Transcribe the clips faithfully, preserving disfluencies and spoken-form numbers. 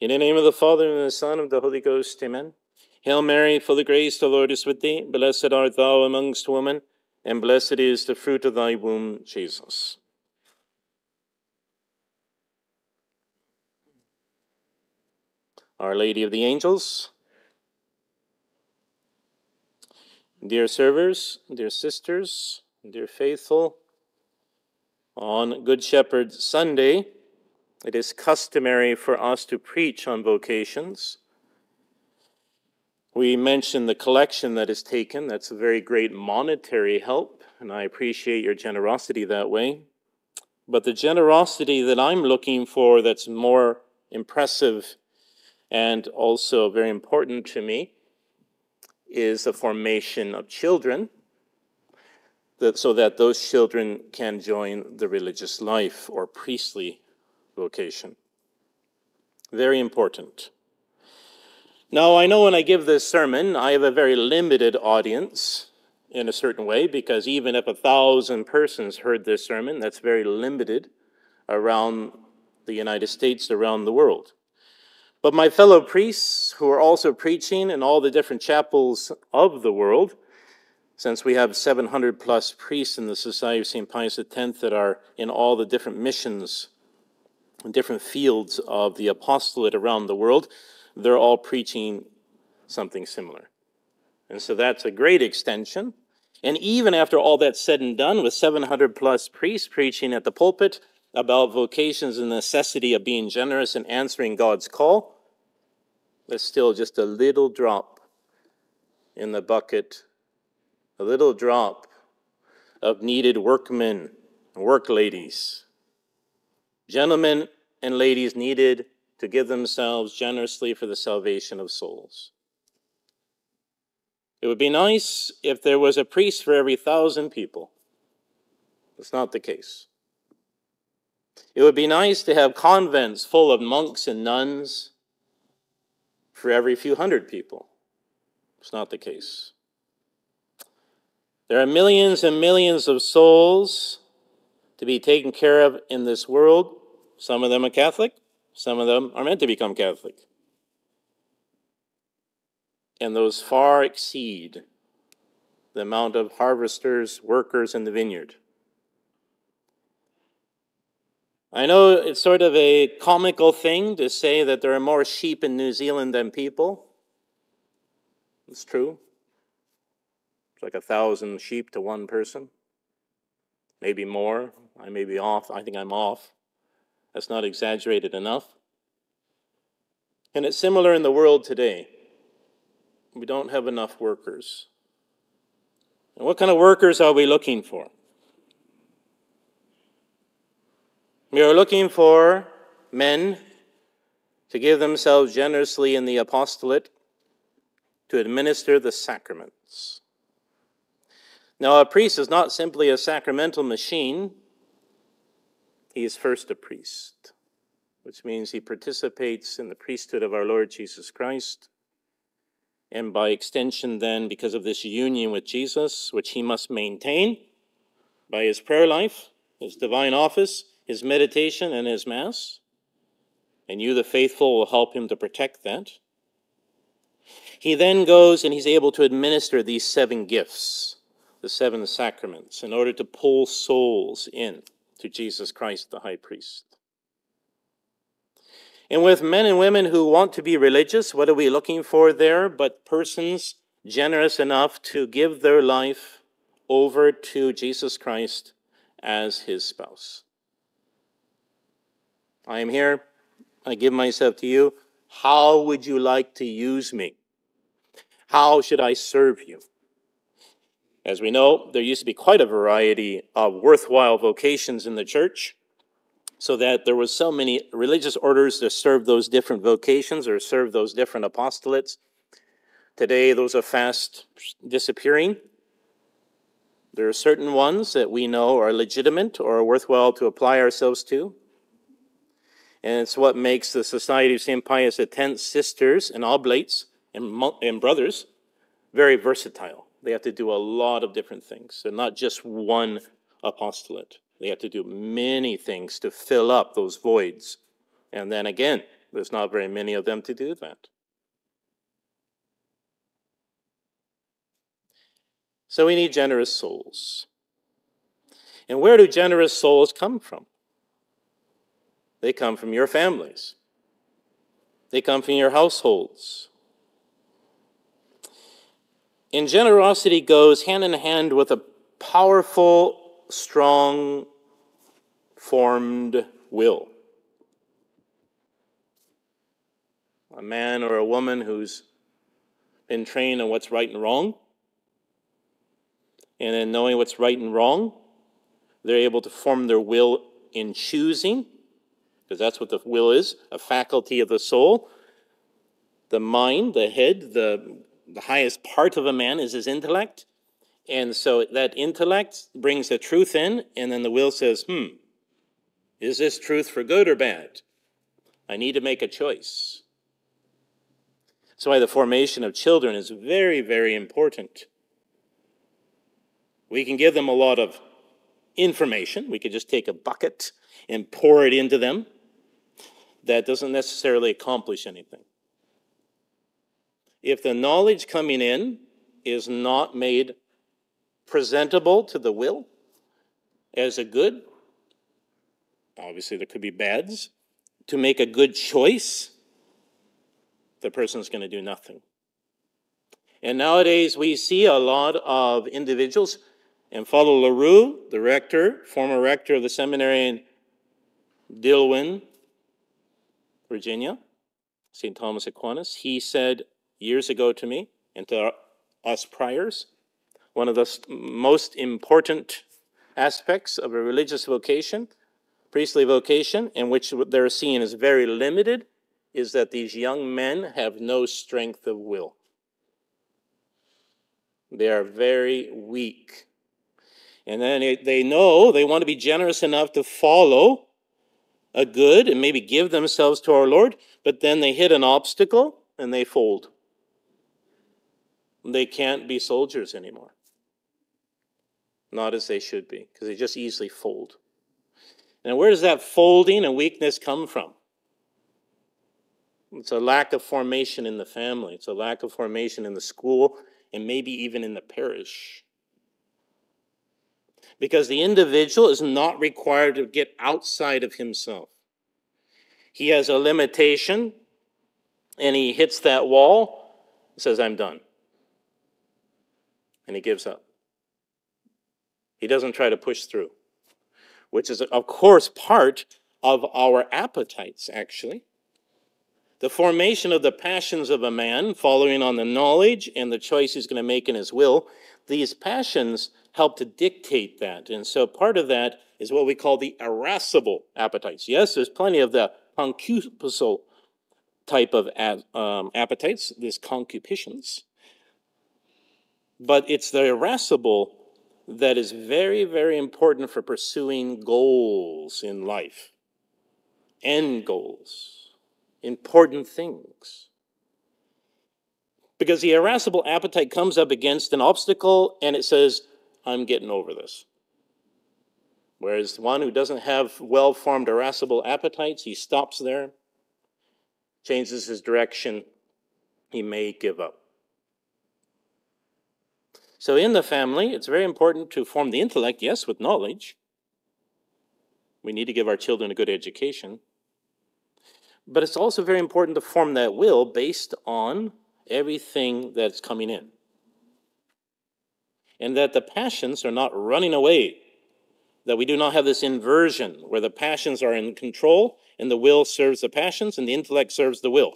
In the name of the Father, and the Son, and of the Holy Ghost, amen. Hail Mary, full of grace, the Lord is with thee. Blessed art thou amongst women, and blessed is the fruit of thy womb, Jesus. Our Lady of the Angels. Dear servers, dear sisters, dear faithful, on Good Shepherd Sunday, it is customary for us to preach on vocations. We mentioned the collection that is taken. That's a very great monetary help, and I appreciate your generosity that way. But the generosity that I'm looking for that's more impressive and also very important to me is the formation of children, that, so that those children can join the religious life or priestly vocation. Very important. Now, I know when I give this sermon, I have a very limited audience in a certain way, because even if a thousand persons heard this sermon, that's very limited around the United States, around the world. But my fellow priests who are also preaching in all the different chapels of the world, since we have seven hundred plus priests in the Society of Saint Pius X that are in all the different missions, different fields of the apostolate around the world, they're all preaching something similar. And so that's a great extension. And even after all that's said and done, with seven hundred plus priests preaching at the pulpit about vocations and the necessity of being generous and answering God's call, that's still just a little drop in the bucket, a little drop of needed workmen, work ladies, gentlemen and ladies needed to give themselves generously for the salvation of souls. It would be nice if there was a priest for every thousand people. That's not the case. It would be nice to have convents full of monks and nuns for every few hundred people. It's not the case. There are millions and millions of souls to be taken care of in this world. Some of them are Catholic, some of them are meant to become Catholic. And those far exceed the amount of harvesters, workers in the vineyard. I know it's sort of a comical thing to say that there are more sheep in New Zealand than people. It's true. It's like a thousand sheep to one person. Maybe more. I may be off. I think I'm off. That's not exaggerated enough. And it's similar in the world today. We don't have enough workers. And what kind of workers are we looking for? We are looking for men to give themselves generously in the apostolate, to administer the sacraments. Now, a priest is not simply a sacramental machine. He is first a priest, which means he participates in the priesthood of our Lord Jesus Christ, and by extension then, because of this union with Jesus, which he must maintain by his prayer life, his divine office, his meditation, and his Mass, and you, the faithful, will help him to protect that. He then goes and he's able to administer these seven gifts, the seven sacraments, in order to pull souls in to Jesus Christ, the high priest. And with men and women who want to be religious, what are we looking for there but persons generous enough to give their life over to Jesus Christ as his spouse? I am here. I give myself to you. How would you like to use me? How should I serve you? As we know, there used to be quite a variety of worthwhile vocations in the church, so that there were so many religious orders that served those different vocations or served those different apostolates. Today, those are fast disappearing. There are certain ones that we know are legitimate or are worthwhile to apply ourselves to. And it's what makes the Society of Saint Pius X sisters and oblates and, and brothers very versatile. They have to do a lot of different things. They're not just one apostolate. They have to do many things to fill up those voids. And then again, There's not very many of them to do that. So we need generous souls. And where do generous souls come from? They come from your families. They come from your households. And generosity goes hand in hand with a powerful, strong, formed will. A man or a woman who's been trained on what's right and wrong. And in knowing what's right and wrong, they're able to form their will in choosing, because that's what the will is, a faculty of the soul. The mind, the head, the, the highest part of a man is his intellect. And so that intellect brings the truth in, and then the will says, hmm, is this truth for good or bad? I need to make a choice. That's why the formation of children is very, very important. We can give them a lot of information. We could just take a bucket and pour it into them. That doesn't necessarily accomplish anything. If the knowledge coming in is not made presentable to the will as a good, obviously there could be bads, to make a good choice, the person's going to do nothing. And nowadays we see a lot of individuals. And Father LaRue, the rector, former rector of the seminary in Dilwyn, Virginia, Saint Thomas Aquinas, he said years ago to me and to us priors, one of the most important aspects of a religious vocation, priestly vocation, in which they're seen as very limited, is that these young men have no strength of will. They are very weak. And then they know they want to be generous enough to follow a good and maybe give themselves to our Lord, but then they hit an obstacle and they fold. They can't be soldiers anymore. Not as they should be, because they just easily fold. And where does that folding and weakness come from? It's a lack of formation in the family. It's a lack of formation in the school and maybe even in the parish. Because the individual is not required to get outside of himself. He has a limitation, and he hits that wall and says, I'm done. And he gives up. He doesn't try to push through, which is, of course, part of our appetites, actually. The formation of the passions of a man, following on the knowledge and the choice he's going to make in his will, these passions help to dictate that. And so part of that is what we call the irascible appetites. Yes, there's plenty of the concupiscible type of um, appetites, these concupiscence. But it's the irascible that is very, very important for pursuing goals in life. End goals. Important things. Because the irascible appetite comes up against an obstacle and it says, I'm getting over this. Whereas one who doesn't have well-formed irascible appetites, he stops there, changes his direction, he may give up. So in the family, it's very important to form the intellect, yes, with knowledge. We need to give our children a good education. But it's also very important to form that will based on everything that's coming in. And that the passions are not running away, that we do not have this inversion where the passions are in control and the will serves the passions and the intellect serves the will.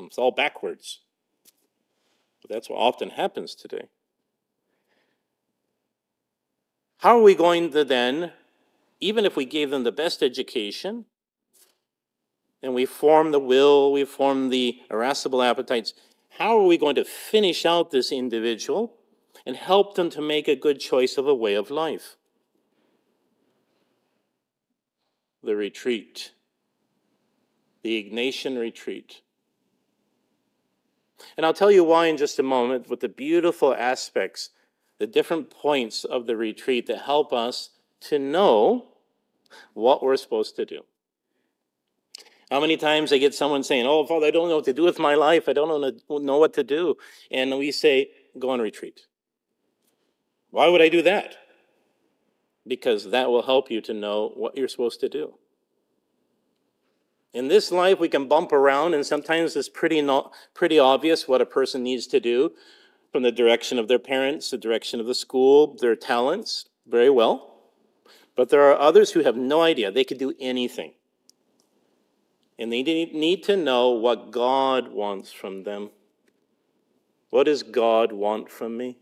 It's all backwards. But that's what often happens today. How are we going to then, even if we gave them the best education, and we form the will, we form the irascible appetites, how are we going to finish out this individual and help them to make a good choice of a way of life? The retreat. The Ignatian retreat. And I'll tell you why in just a moment, with the beautiful aspects, the different points of the retreat that help us to know what we're supposed to do. How many times I get someone saying, oh, Father, I don't know what to do with my life. I don't know what to do. And we say, go on retreat. Why would I do that? Because that will help you to know what you're supposed to do. In this life, we can bump around, and sometimes it's pretty, not, pretty obvious what a person needs to do from the direction of their parents, the direction of the school, their talents, very well. But there are others who have no idea. They could do anything. And they need to know what God wants from them. What does God want from me?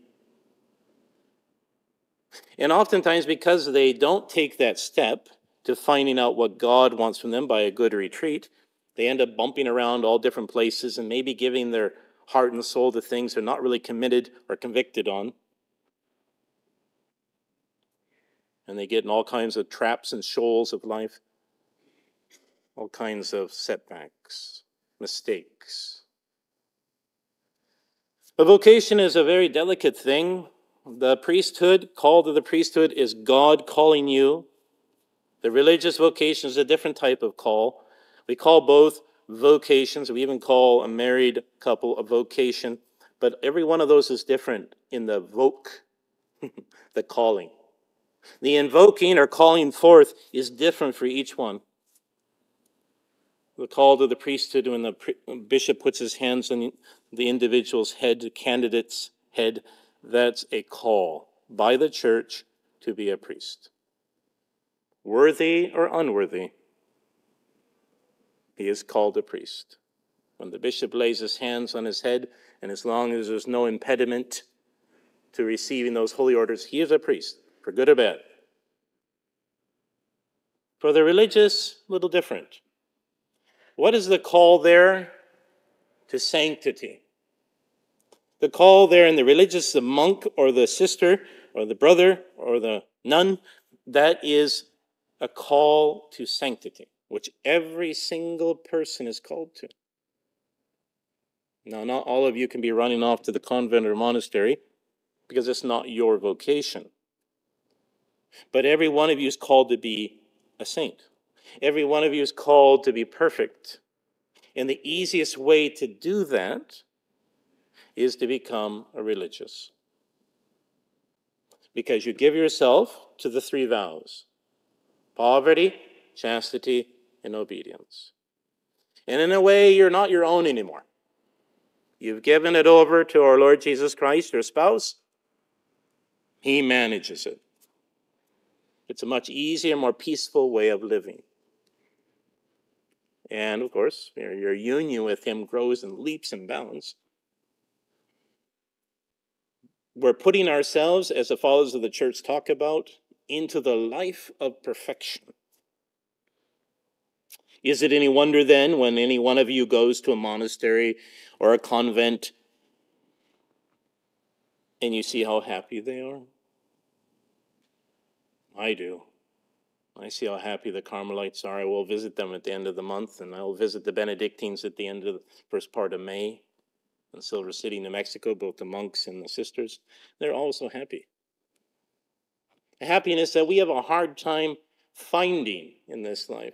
And oftentimes, because they don't take that step to finding out what God wants from them by a good retreat, they end up bumping around all different places and maybe giving their heart and soul to things they're not really committed or convicted on. And they get in all kinds of traps and shoals of life, all kinds of setbacks, mistakes. The vocation is a very delicate thing. The priesthood, call to the priesthood, is God calling you. The religious vocation is a different type of call. We call both vocations. We even call a married couple a vocation. But every one of those is different in the voke, the calling. The invoking or calling forth is different for each one. The call to the priesthood, when the bishop puts his hands on the individual's head, the candidate's head, that's a call by the church to be a priest. Worthy or unworthy, he is called a priest. When the bishop lays his hands on his head, and as long as there's no impediment to receiving those holy orders, he is a priest, for good or bad. For the religious, a little different. What is the call there? To sanctity. The call there in the religious, the monk or the sister or the brother or the nun, that is a call to sanctity, which every single person is called to. Now, not all of you can be running off to the convent or monastery because it's not your vocation. But every one of you is called to be a saint. Every one of you is called to be perfect. And the easiest way to do that is to become a religious. Because you give yourself to the three vows: poverty, chastity, and obedience. And in a way, you're not your own anymore. You've given it over to our Lord Jesus Christ, your spouse. He manages it. It's a much easier, more peaceful way of living. And of course, your, your union with him grows in leaps and bounds. We're putting ourselves, as the fathers of the church talk about, into the life of perfection. Is it any wonder then when any one of you goes to a monastery or a convent and you see how happy they are? I do. I see how happy the Carmelites are. I will visit them at the end of the month, and I will visit the Benedictines at the end of the first part of May. In Silver City, New Mexico, both the monks and the sisters, they're also happy. A happiness that we have a hard time finding in this life.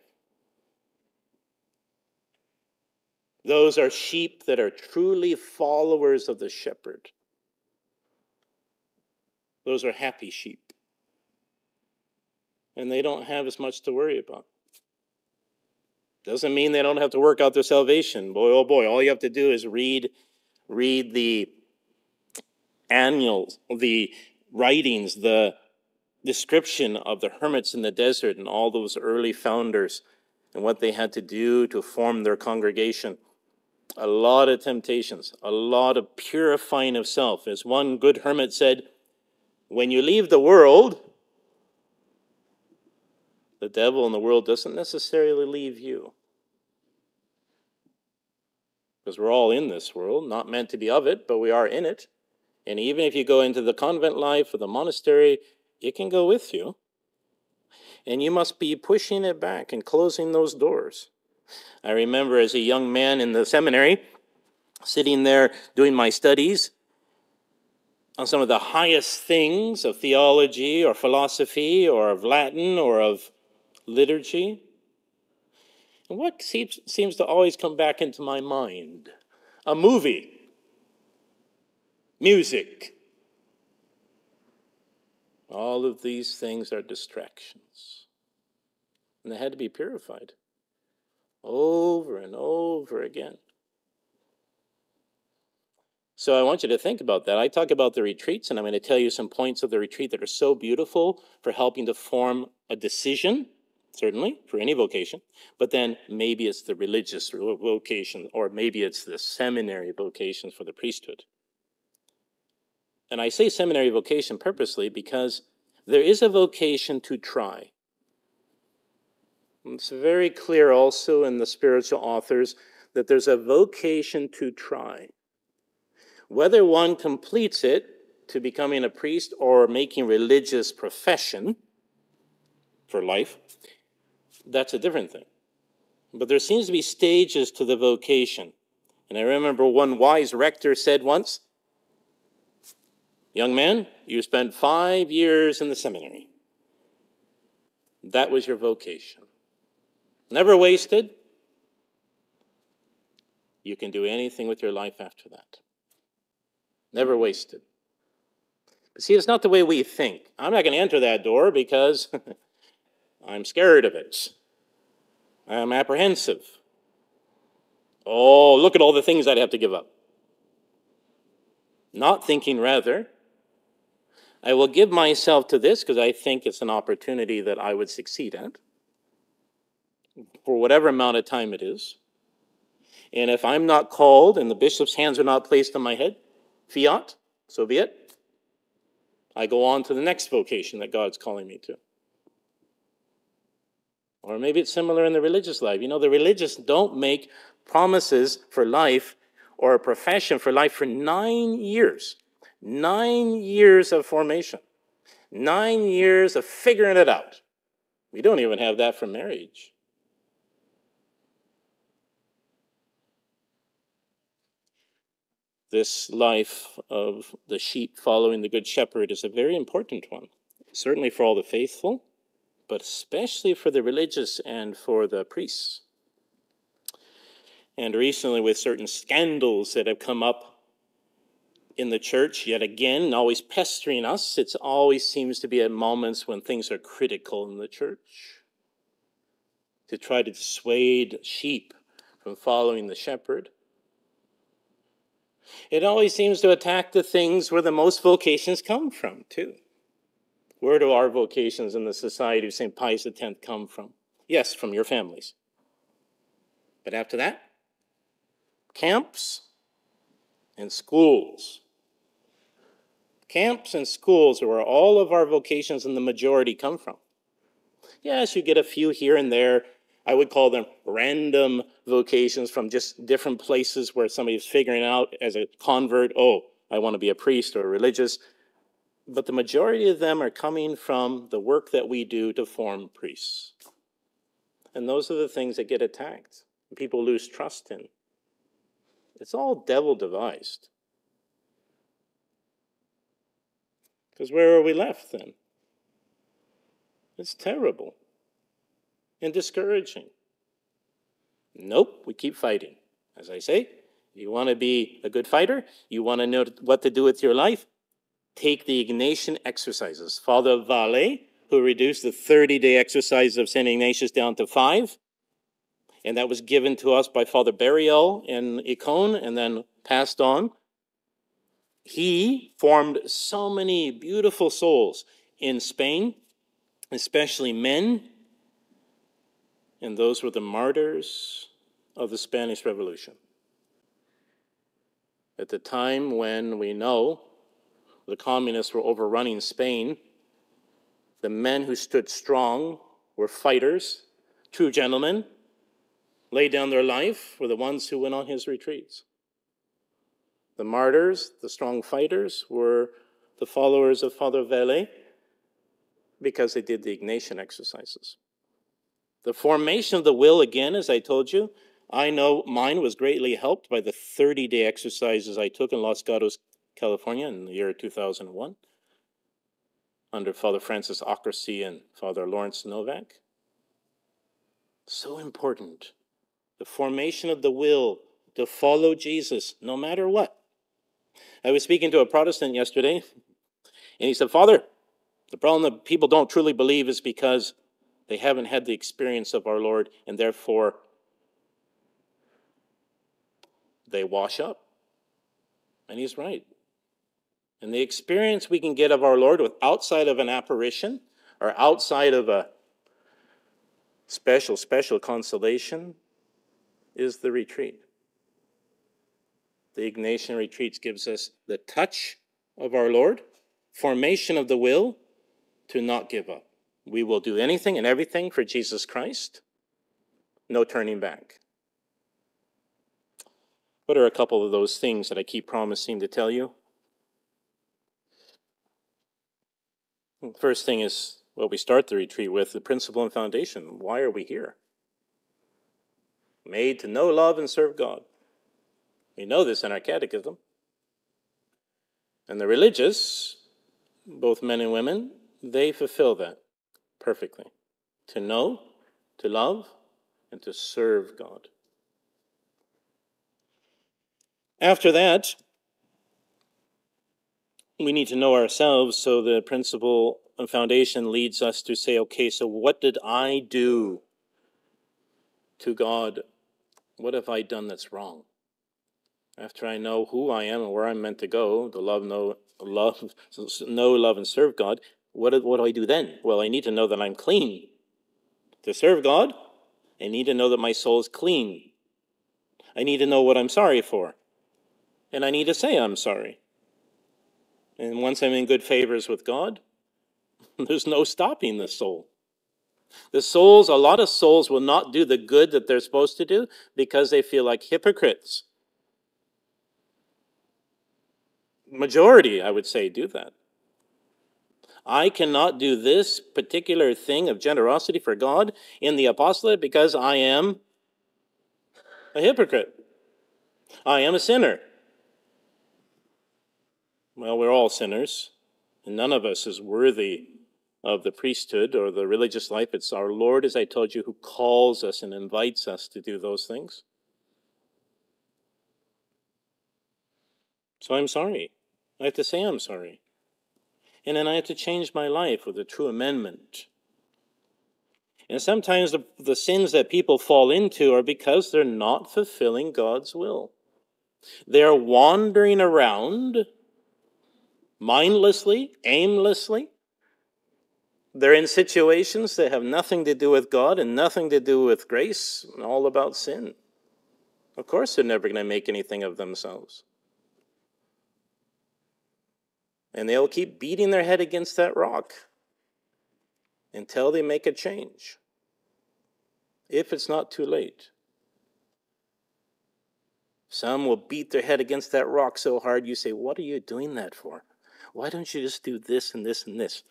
Those are sheep that are truly followers of the shepherd. Those are happy sheep. And they don't have as much to worry about. Doesn't mean they don't have to work out their salvation. Boy, oh boy, all you have to do is read Read the annals, the writings, the description of the hermits in the desert and all those early founders and what they had to do to form their congregation. A lot of temptations, a lot of purifying of self. As one good hermit said, when you leave the world, the devil and the world doesn't necessarily leave you. Because we're all in this world, not meant to be of it, but we are in it. And even if you go into the convent life or the monastery, it can go with you. And you must be pushing it back and closing those doors. I remember as a young man in the seminary, sitting there doing my studies on some of the highest things of theology or philosophy or of Latin or of liturgy. And what seems, seems to always come back into my mind? A movie. Music. All of these things are distractions. And they had to be purified over and over again. So I want you to think about that. I talk about the retreats, and I'm going to tell you some points of the retreat that are so beautiful for helping to form a decision, certainly, for any vocation. But then maybe it's the religious vocation, or maybe it's the seminary vocation for the priesthood. And I say seminary vocation purposely because there is a vocation to try. And it's very clear also in the spiritual authors that there's a vocation to try. Whether one completes it to becoming a priest or making religious profession for life, that's a different thing. But there seems to be stages to the vocation. And I remember one wise rector said once, "Young man, you spent five years in the seminary. That was your vocation. Never wasted. You can do anything with your life after that. Never wasted." But see, it's not the way we think. I'm not going to enter that door because I'm scared of it. I'm apprehensive. Oh, look at all the things I'd have to give up. Not thinking, rather, I will give myself to this because I think it's an opportunity that I would succeed at for whatever amount of time it is. And if I'm not called and the bishop's hands are not placed on my head, fiat, so be it. I go on to the next vocation that God's calling me to. Or maybe it's similar in the religious life. You know, the religious don't make promises for life or a profession for life for nine years. Nine years of formation. Nine years of figuring it out. We don't even have that for marriage. This life of the sheep following the Good Shepherd is a very important one, certainly for all the faithful, but especially for the religious and for the priests. And recently, with certain scandals that have come up in the church, yet again, always pestering us, it always seems to be at moments when things are critical in the church, to try to dissuade sheep from following the shepherd. It always seems to attack the things where the most vocations come from, too. Where do our vocations in the Society of Saint Pius X come from? Yes, from your families. But after that, camps and schools. Camps and schools are where all of our vocations in the majority come from. Yes, you get a few here and there. I would call them random vocations from just different places where somebody's figuring out as a convert, oh, I want to be a priest or a religious. But the majority of them are coming from the work that we do to form priests. And those are the things that get attacked, and people lose trust in. It's all devil-devised. Because where are we left then? It's terrible. And discouraging. Nope, we keep fighting. As I say, you want to be a good fighter, you want to know what to do with your life, take the Ignatian exercises. Father Vallet, who reduced the thirty-day exercise of Saint Ignatius down to five, and that was given to us by Father Barriol in Econ and then passed on. He formed so many beautiful souls in Spain, especially men. And those were the martyrs of the Spanish Revolution. At the time when we know the communists were overrunning Spain, the men who stood strong were fighters, true gentlemen, laid down their life, were the ones who went on his retreats. The martyrs, the strong fighters, were the followers of Father Vallet because they did the Ignatian exercises. The formation of the will, again, as I told you, I know mine was greatly helped by the thirty-day exercises I took in Los Gatos, California in the year two thousand one under Father Francis O'Carsey and Father Lawrence Novak. So important. The formation of the will to follow Jesus, no matter what. I was speaking to a Protestant yesterday, and he said, Father, the problem that people don't truly believe is because they haven't had the experience of our Lord, and therefore they wash up. And he's right. And the experience we can get of our Lord with outside of an apparition or outside of a special, special consolation is the retreat. The Ignatian retreats gives us the touch of our Lord, formation of the will to not give up. We will do anything and everything for Jesus Christ. No turning back. What are a couple of those things that I keep promising to tell you? The first thing is what we start the retreat with, the principle and foundation. Why are we here? Made to know, love, and serve God. We know this in our catechism. And the religious, both men and women, they fulfill that perfectly. To know, to love, and to serve God. After that, we need to know ourselves, so the principle and foundation leads us to say, okay, so what did I do to God? What have I done that's wrong? After I know who I am and where I'm meant to go, to love, know, love, know, love, and serve God, what, what do I do then? Well, I need to know that I'm clean. To serve God, I need to know that my soul is clean. I need to know what I'm sorry for. And I need to say I'm sorry. And once I'm in good favors with God, there's no stopping the soul. The souls, a lot of souls will not do the good that they're supposed to do because they feel like hypocrites. Majority, I would say, do that. I cannot do this particular thing of generosity for God in the apostolate because I am a hypocrite. I am a sinner. Well, we're all sinners, and none of us is worthy of the priesthood or the religious life. It's our Lord, as I told you, who calls us and invites us to do those things. So I'm sorry. I have to say I'm sorry. And then I have to change my life with a true amendment. And sometimes the, the sins that people fall into are because they're not fulfilling God's will. They're wandering around mindlessly, aimlessly. They're in situations that have nothing to do with God and nothing to do with grace, and all about sin. Of course, they're never going to make anything of themselves. And they'll keep beating their head against that rock until they make a change, if it's not too late. Some will beat their head against that rock so hard you say, what are you doing that for? Why don't you just do this and this and this?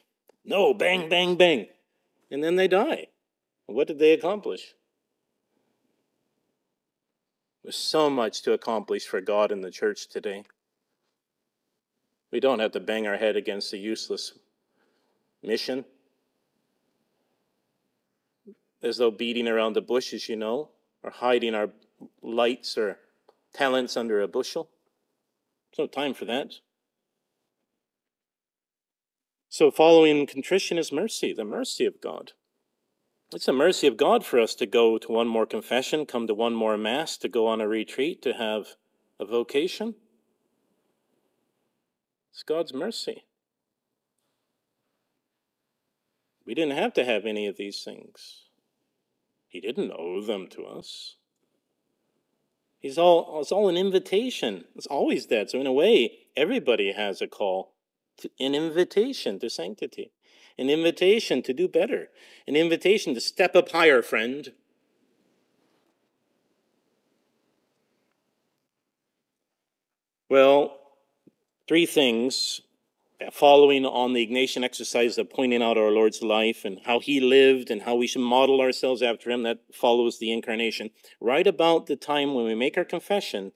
No, bang, bang, bang. And then they die. What did they accomplish? There's so much to accomplish for God and the church today. We don't have to bang our head against a useless mission. As though beating around the bushes, you know, or hiding our lights or talents under a bushel. There's no time for that. So following contrition is mercy, the mercy of God. It's the mercy of God for us to go to one more confession, come to one more Mass, to go on a retreat, to have a vocation. It's God's mercy. We didn't have to have any of these things. He didn't owe them to us. He's all, it's all an invitation. It's always that. So in a way, everybody has a call, to, an invitation to sanctity, an invitation to do better, an invitation to step up higher, friend. Well, three things following on the Ignatian exercise of pointing out our Lord's life and how he lived and how we should model ourselves after him. That follows the incarnation. Right about the time when we make our confession,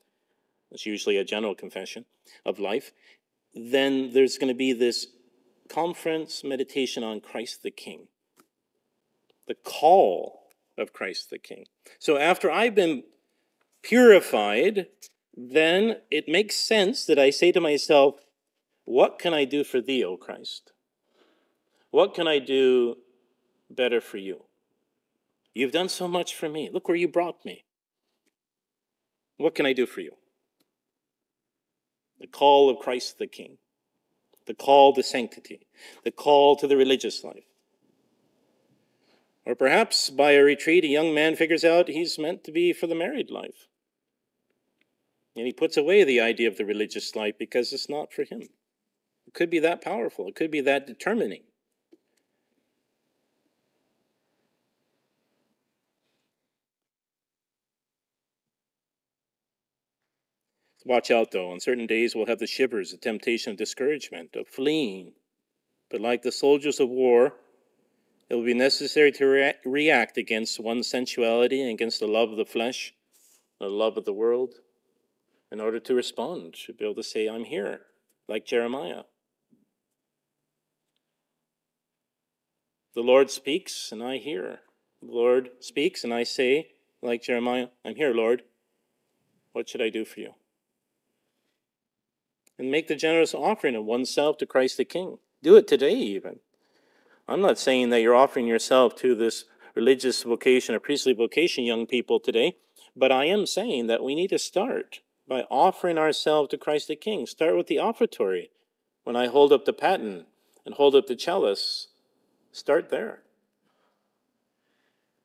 it's usually a general confession of life, then there's going to be this conference meditation on Christ the King. The call of Christ the King. So after I've been purified, then it makes sense that I say to myself, what can I do for thee, O Christ? What can I do better for you? You've done so much for me. Look where you brought me. What can I do for you? The call of Christ the King. The call to sanctity. The call to the religious life. Or perhaps by a retreat, a young man figures out he's meant to be for the married life. And he puts away the idea of the religious life because it's not for him. It could be that powerful. It could be that determining. Watch out, though. On certain days, we'll have the shivers, the temptation of discouragement, of fleeing. But like the soldiers of war, it will be necessary to re react against one's sensuality and against the love of the flesh, the love of the world, in order to respond, to be able to say, I'm here, like Jeremiah. The Lord speaks, and I hear. The Lord speaks, and I say, like Jeremiah, I'm here, Lord. What should I do for you? And make the generous offering of oneself to Christ the King. Do it today, even. I'm not saying that you're offering yourself to this religious vocation or priestly vocation, young people, today, but I am saying that we need to start by offering ourselves to Christ the King. Start with the offertory. When I hold up the paten and hold up the chalice, start there.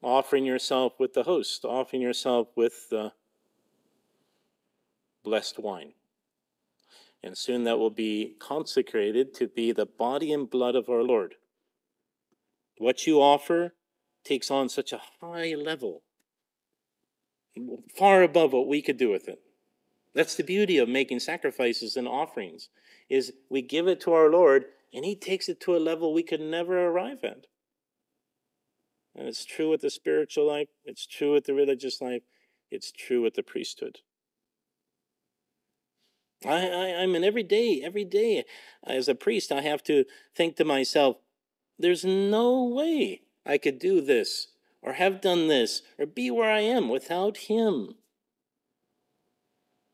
Offering yourself with the host, offering yourself with the blessed wine. And soon that will be consecrated to be the body and blood of our Lord. What you offer takes on such a high level, far above what we could do with it. That's the beauty of making sacrifices and offerings, is we give it to our Lord, and he takes it to a level we could never arrive at. And it's true with the spiritual life, it's true with the religious life, it's true with the priesthood. I, I, I mean, every day, every day, as a priest, I have to think to myself, there's no way I could do this, or have done this, or be where I am without him.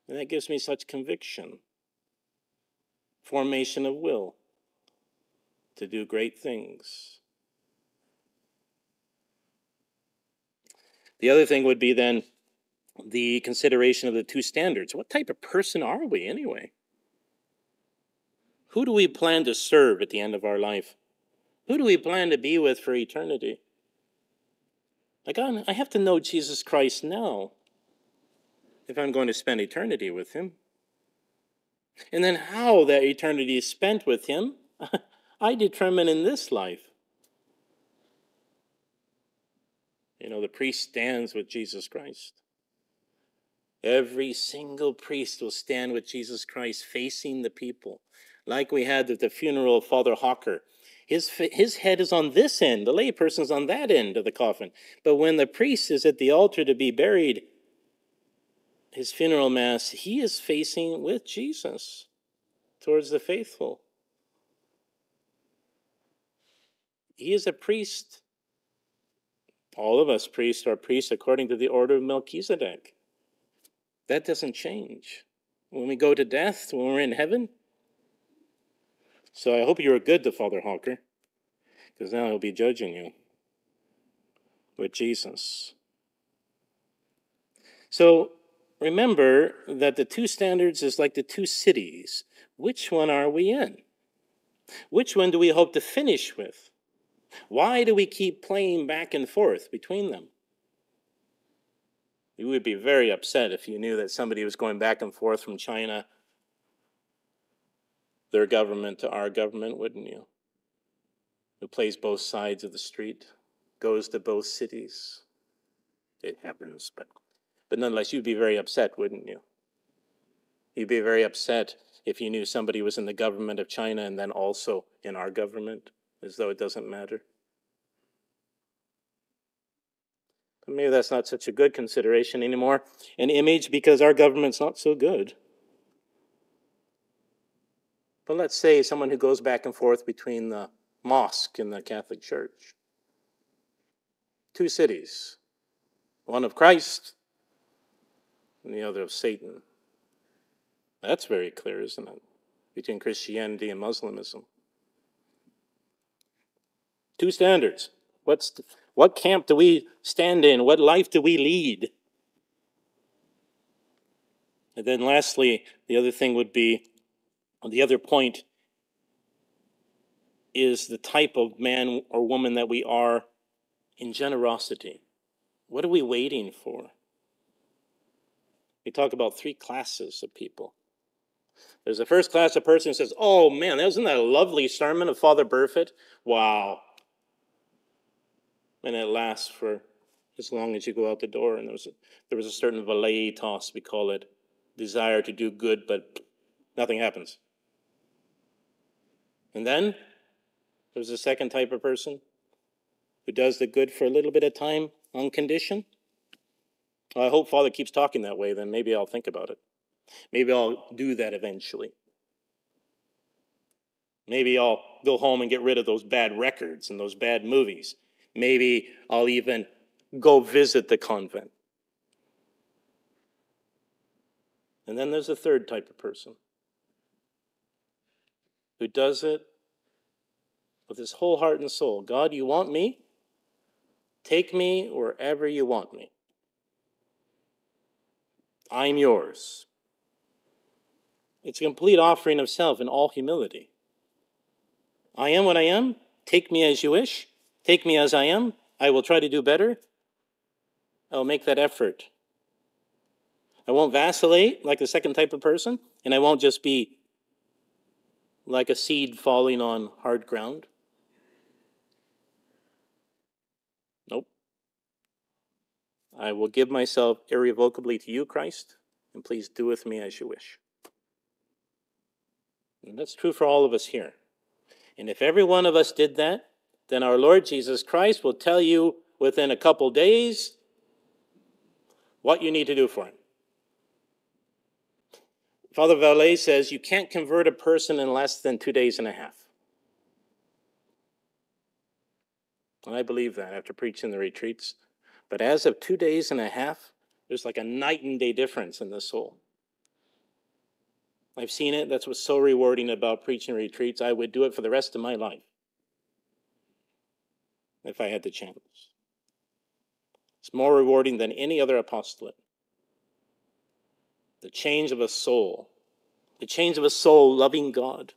And that gives me such conviction, formation of will, to do great things. The other thing would be then, the consideration of the two standards. What type of person are we, anyway? Who do we plan to serve at the end of our life? Who do we plan to be with for eternity? Like, I have to know Jesus Christ now if I'm going to spend eternity with him. And then how that eternity is spent with him, I determine in this life. You know, the priest stands with Jesus Christ. Every single priest will stand with Jesus Christ facing the people. Like we had at the funeral of Father Hawker. His, his head is on this end. The lay person is on that end of the coffin. But when the priest is at the altar to be buried, his funeral mass, he is facing with Jesus towards the faithful. He is a priest. All of us priests are priests according to the order of Melchizedek. That doesn't change. When we go to death, when we're in heaven. So I hope you were good to Father Hawker, because now he'll be judging you with Jesus. So remember that the two standards is like the two cities. Which one are we in? Which one do we hope to finish with? Why do we keep playing back and forth between them? You would be very upset if you knew that somebody was going back and forth from China, their government to our government, wouldn't you? Who plays both sides of the street, goes to both cities. It happens, but, but nonetheless, you'd be very upset, wouldn't you? You'd be very upset if you knew somebody was in the government of China and then also in our government, as though it doesn't matter. Maybe that's not such a good consideration anymore, an image, because our government's not so good. But let's say someone who goes back and forth between the mosque and the Catholic Church. Two cities, one of Christ and the other of Satan. That's very clear, isn't it? Between Christianity and Muslimism. Two standards. What's the, what camp do we stand in? What life do we lead? And then lastly, the other thing would be, the other point is the type of man or woman that we are in generosity. What are we waiting for? We talk about three classes of people. There's the first class of person who says, oh man, wasn't that a lovely sermon of Father Burfitt? Wow. And it lasts for as long as you go out the door. And there was a, there was a certain velleitas, we call it, desire to do good, but nothing happens. And then there's a second type of person who does the good for a little bit of time on condition. Well, I hope Father keeps talking that way, then maybe I'll think about it. Maybe I'll do that eventually. Maybe I'll go home and get rid of those bad records and those bad movies. Maybe I'll even go visit the convent. And then there's a third type of person who does it with his whole heart and soul. God, you want me? Take me wherever you want me. I'm yours. It's a complete offering of self in all humility. I am what I am. Take me as you wish. Take me as I am. I will try to do better. I'll make that effort. I won't vacillate like the second type of person, and I won't just be like a seed falling on hard ground. Nope. I will give myself irrevocably to you, Christ, and please do with me as you wish. And that's true for all of us here. And if every one of us did that, then our Lord Jesus Christ will tell you within a couple days what you need to do for him. Father Vallet says you can't convert a person in less than two days and a half. And I believe that after preaching the retreats. But as of two days and a half, there's like a night and day difference in the soul. I've seen it. That's what's so rewarding about preaching retreats. I would do it for the rest of my life if I had the chance. It's more rewarding than any other apostolate. The change of a soul. The change of a soul loving God.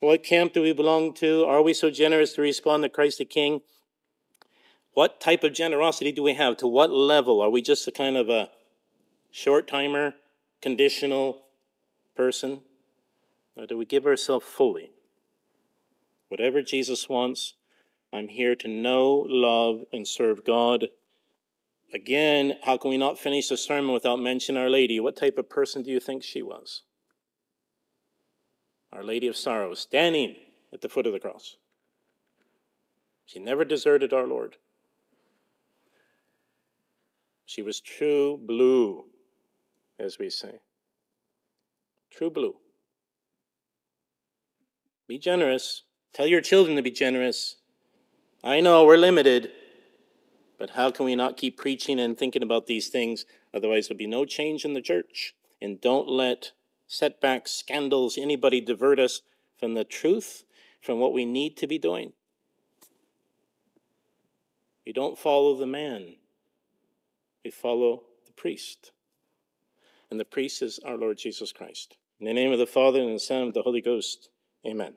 What camp do we belong to? Are we so generous to respond to Christ the King? What type of generosity do we have? To what level? Are we just a kind of a short-timer, conditional person? Or do we give ourselves fully? Whatever Jesus wants, I'm here to know, love, and serve God. Again, how can we not finish the sermon without mentioning Our Lady? What type of person do you think she was? Our Lady of Sorrows, standing at the foot of the cross. She never deserted our Lord. She was true blue, as we say. True blue. Be generous. Tell your children to be generous. I know we're limited, but how can we not keep preaching and thinking about these things? Otherwise, there'll be no change in the church. And don't let setbacks, scandals, anybody divert us from the truth, from what we need to be doing. We don't follow the man. We follow the priest. And the priest is our Lord Jesus Christ. In the name of the Father, and the Son, and the Holy Ghost. Amen.